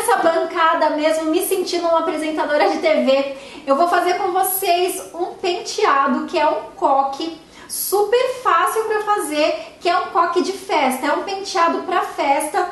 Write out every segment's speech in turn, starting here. nessa bancada mesmo, me sentindo uma apresentadora de TV, eu vou fazer com vocês um penteado que é um coque super fácil para fazer, que é um coque de festa, é um penteado para festa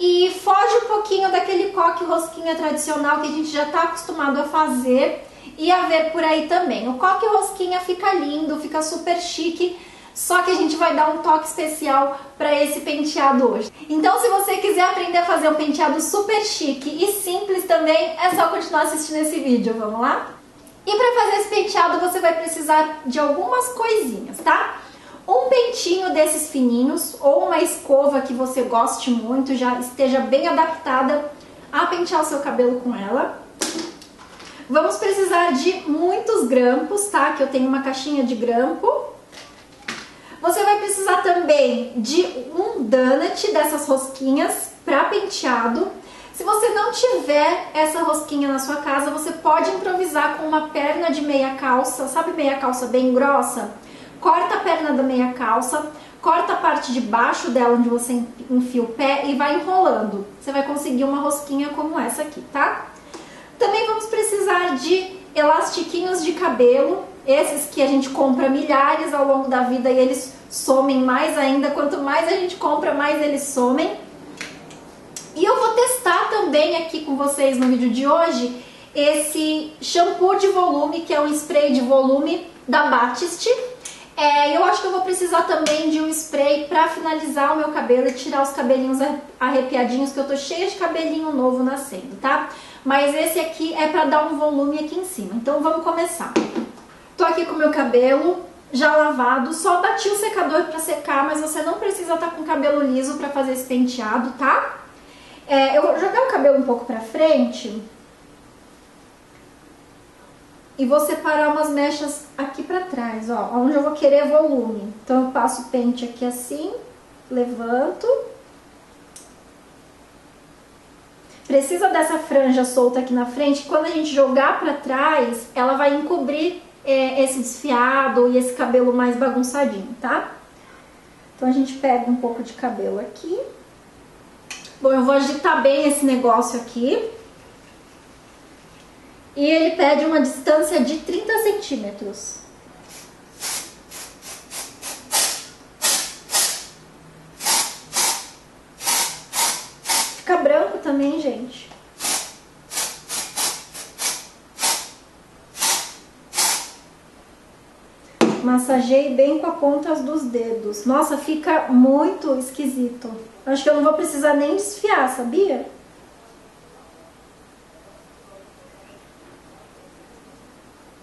e foge um pouquinho daquele coque rosquinha tradicional que a gente já está acostumado a fazer e a ver por aí também. O coque rosquinha fica lindo, fica super chique, só que a gente vai dar um toque especial para esse penteado hoje. Então, se você quiser aprender a fazer um penteado super chique e simples também, é só continuar assistindo esse vídeo, vamos lá? E para fazer esse penteado você vai precisar de algumas coisinhas, tá? Um pentinho desses fininhos ou uma escova que você goste muito, já esteja bem adaptada a pentear o seu cabelo com ela. Vamos precisar de muitos grampos, tá? Que eu tenho uma caixinha de grampo. Você vai precisar também de um donut dessas rosquinhas para penteado. Se você não tiver essa rosquinha na sua casa, você pode improvisar com uma perna de meia calça, sabe, meia calça bem grossa? Corta a perna da meia calça, corta a parte de baixo dela onde você enfia o pé e vai enrolando. Você vai conseguir uma rosquinha como essa aqui, tá? Também vamos precisar de elastiquinhos de cabelo, esses que a gente compra milhares ao longo da vida e eles somem mais ainda, quanto mais a gente compra, mais eles somem. E eu vou testar também aqui com vocês no vídeo de hoje esse shampoo de volume, que é um spray de volume da Batiste. Eu acho que eu vou precisar também de um spray para finalizar o meu cabelo e tirar os cabelinhos arrepiadinhos, que eu tô cheia de cabelinho novo nascendo, tá? Mas esse aqui é para dar um volume aqui em cima, então vamos começar. Tô aqui com o meu cabelo já lavado, só bati o secador para secar, mas você não precisa estar com o cabelo liso para fazer esse penteado, tá? Eu joguei o cabelo um pouco pra frente e vou separar umas mechas aqui pra trás, ó, onde eu vou querer volume. Então eu passo o pente aqui assim, levanto. Precisa dessa franja solta aqui na frente, quando a gente jogar pra trás, ela vai encobrir esse desfiado e esse cabelo mais bagunçadinho, tá? Então a gente pega um pouco de cabelo aqui. Bom, eu vou agitar bem esse negócio aqui. E ele pede uma distância de 30 centímetros. Fica branco também, gente. Massageei bem com a ponta dos dedos. Nossa, fica muito esquisito. Acho que eu não vou precisar nem desfiar, sabia?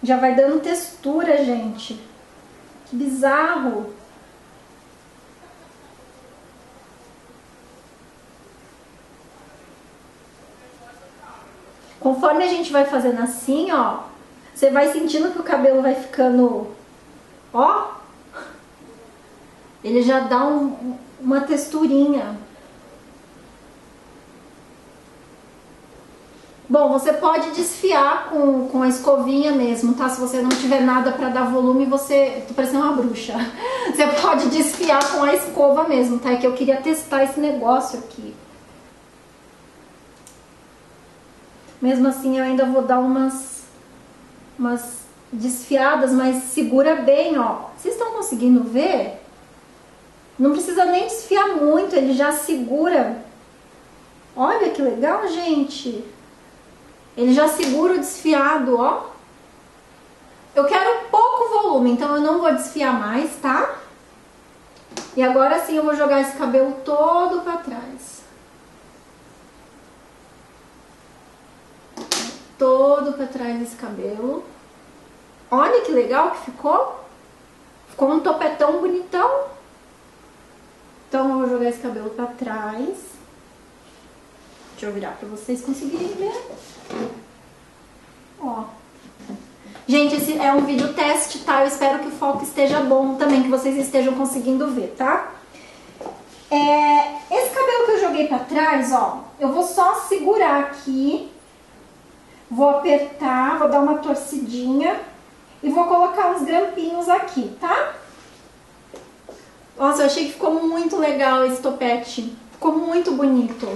Já vai dando textura, gente. Que bizarro. Conforme a gente vai fazendo assim, ó, você vai sentindo que o cabelo vai ficando... Ó, ele já dá uma texturinha. Bom, você pode desfiar com a escovinha mesmo, tá? Se você não tiver nada pra dar volume, você... Tô parecendo uma bruxa. Você pode desfiar com a escova mesmo, tá? É que eu queria testar esse negócio aqui. Mesmo assim, eu ainda vou dar umas desfiadas, mas segura bem, ó. Vocês estão conseguindo ver? Não precisa nem desfiar muito, ele já segura. Olha que legal, gente. Ele já segura o desfiado, ó. Eu quero pouco volume, então eu não vou desfiar mais, tá? E agora sim eu vou jogar esse cabelo todo pra trás. Todo pra trás desse cabelo. Olha que legal que ficou. Ficou um topetão bonitão. Então eu vou jogar esse cabelo pra trás. Deixa eu virar pra vocês conseguirem ver. Ó. Gente, esse é um vídeo teste, tá? Eu espero que o foco esteja bom também, que vocês estejam conseguindo ver, tá? Esse cabelo que eu joguei pra trás, ó, eu vou só segurar aqui. Vou apertar, vou dar uma torcidinha. E vou colocar uns grampinhos aqui, tá? Nossa, eu achei que ficou muito legal esse topete. Ficou muito bonito.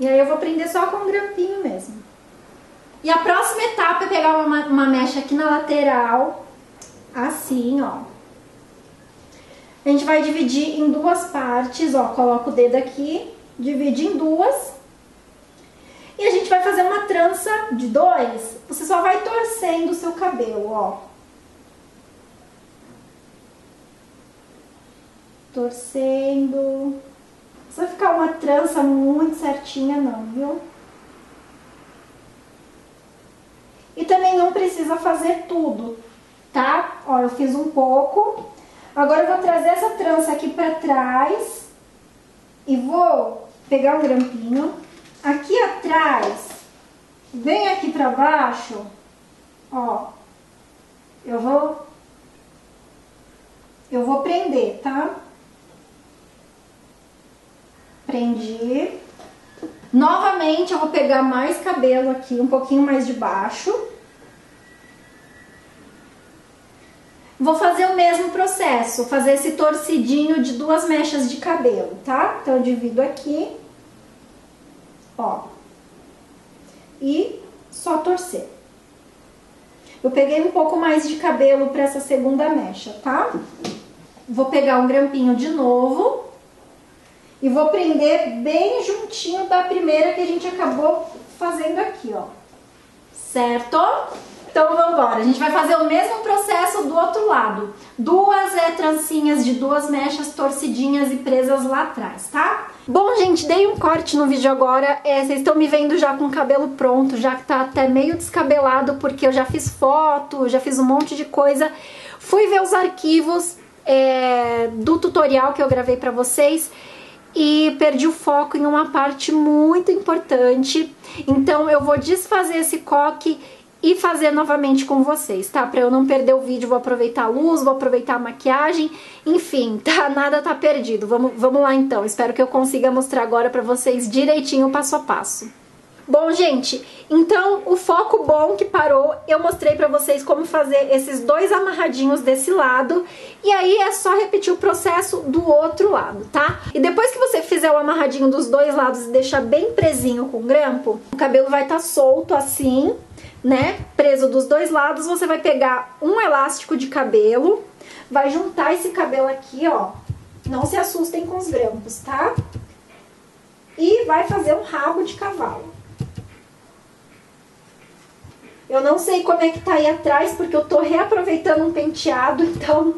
E aí eu vou prender só com um grampinho mesmo. E a próxima etapa é pegar uma mecha aqui na lateral, assim, ó. A gente vai dividir em duas partes, ó, coloca o dedo aqui, divide em duas. E a gente vai fazer uma trança de dois, você só vai torcendo o seu cabelo, ó. Torcendo. Não precisa ficar uma trança muito certinha não, viu? E também não precisa fazer tudo, tá? Ó, eu fiz um pouco. Agora eu vou trazer essa trança aqui pra trás e vou pegar um grampinho aqui atrás, bem aqui pra baixo, ó, eu vou prender, tá? Prendi. Novamente eu vou pegar mais cabelo aqui, um pouquinho mais de baixo. Vou fazer o mesmo processo, fazer esse torcidinho de duas mechas de cabelo, tá? Então, eu divido aqui, ó, e só torcer. Eu peguei um pouco mais de cabelo pra essa segunda mecha, tá? Vou pegar um grampinho de novo e vou prender bem juntinho da primeira que a gente acabou fazendo aqui, ó. Certo? Então, vamos embora. A gente vai fazer o mesmo processo do outro lado. Duas trancinhas de duas mechas torcidinhas e presas lá atrás, tá? Bom, gente, dei um corte no vídeo agora. Vocês estão me vendo já com o cabelo pronto, já que tá até meio descabelado, porque eu já fiz foto, já fiz um monte de coisa. Fui ver os arquivos do tutorial que eu gravei pra vocês. E perdi o foco em uma parte muito importante. Então, eu vou desfazer esse coque e fazer novamente com vocês, tá? Pra eu não perder o vídeo, vou aproveitar a luz, vou aproveitar a maquiagem, enfim, tá? Nada tá perdido. Vamos lá então, espero que eu consiga mostrar agora pra vocês direitinho, passo a passo. Bom, gente, então o foco bom que parou, eu mostrei pra vocês como fazer esses dois amarradinhos desse lado, e aí é só repetir o processo do outro lado, tá? E depois que você fizer o amarradinho dos dois lados e deixar bem presinho com o grampo, o cabelo vai tá solto assim, né? Preso dos dois lados, você vai pegar um elástico de cabelo, vai juntar esse cabelo aqui, ó. Não se assustem com os grampos, tá? E vai fazer um rabo de cavalo. Eu não sei como é que tá aí atrás, porque eu tô reaproveitando um penteado, então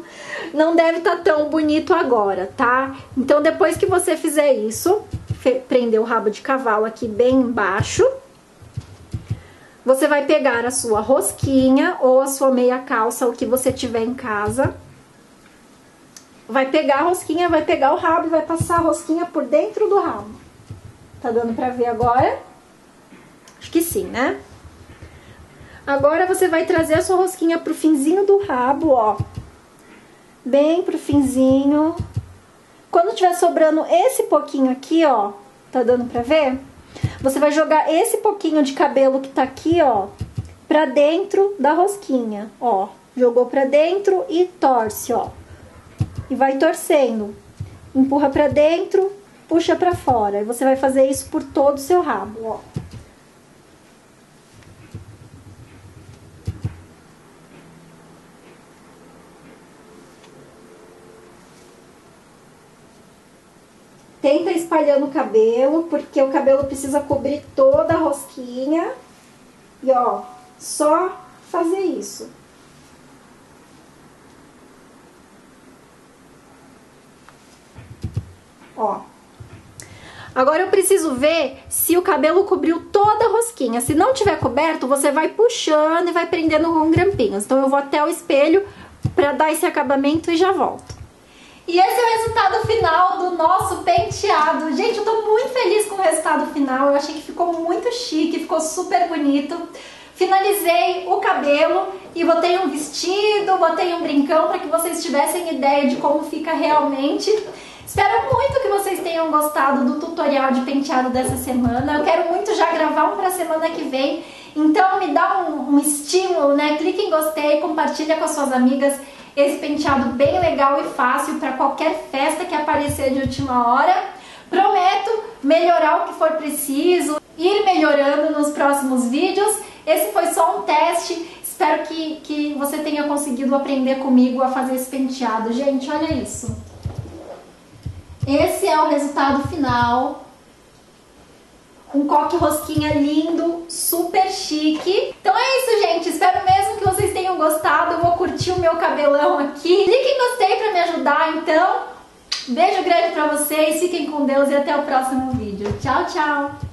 não deve tá tão bonito agora, tá? Então depois que você fizer isso, prender o rabo de cavalo aqui bem embaixo, você vai pegar a sua rosquinha ou a sua meia calça, o que você tiver em casa. Vai pegar a rosquinha, vai pegar o rabo e vai passar a rosquinha por dentro do rabo. Tá dando pra ver agora? Acho que sim, né? Agora você vai trazer a sua rosquinha pro finzinho do rabo, ó. Bem pro finzinho. Quando tiver sobrando esse pouquinho aqui, ó, tá dando pra ver? Você vai jogar esse pouquinho de cabelo que tá aqui, ó, pra dentro da rosquinha, ó. Jogou pra dentro e torce, ó. E vai torcendo. Empurra pra dentro, puxa pra fora. E você vai fazer isso por todo o seu rabo, ó. Tenta espalhando o cabelo, porque o cabelo precisa cobrir toda a rosquinha. E ó, só fazer isso. Ó. Agora eu preciso ver se o cabelo cobriu toda a rosquinha. Se não tiver coberto, você vai puxando e vai prendendo com grampinhos. Então eu vou até o espelho pra dar esse acabamento e já volto. E esse é o resultado final do nosso penteado. Gente, eu tô muito feliz com o resultado final. Eu achei que ficou muito chique, ficou super bonito. Finalizei o cabelo e botei um vestido, botei um brincão para que vocês tivessem ideia de como fica realmente. Espero muito que vocês tenham gostado do tutorial de penteado dessa semana. Eu quero muito já gravar um pra semana que vem. Então me dá um estímulo, né? Clique em gostei, compartilha com as suas amigas. Esse penteado bem legal e fácil para qualquer festa que aparecer de última hora. Prometo melhorar o que for preciso, ir melhorando nos próximos vídeos. Esse foi só um teste. Espero que você tenha conseguido aprender comigo a fazer esse penteado. Gente, olha isso. Esse é o resultado final. Um coque rosquinha lindo, super chique. Então é isso, gente. Espero mesmo que vocês tenham gostado. Eu vou curtir o meu cabelão aqui. Clique em gostei pra me ajudar, então. Beijo grande pra vocês. Fiquem com Deus e até o próximo vídeo. Tchau, tchau.